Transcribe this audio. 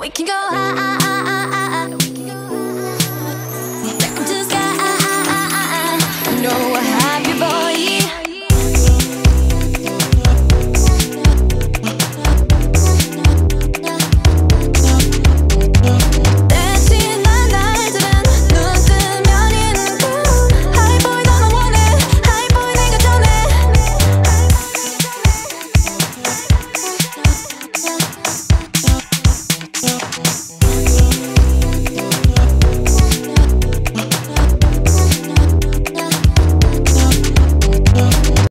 We can go high.